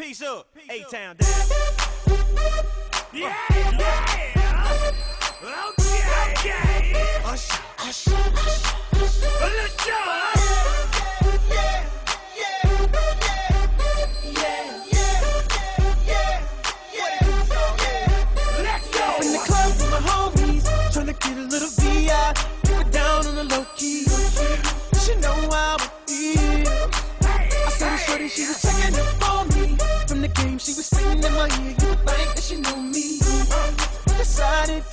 Peace up, A-Town down. Yeah, yeah. Okay, okay. Let's go. She was checking up on me from the game. She was screaming in my ear. You would think that she knew me. Decided.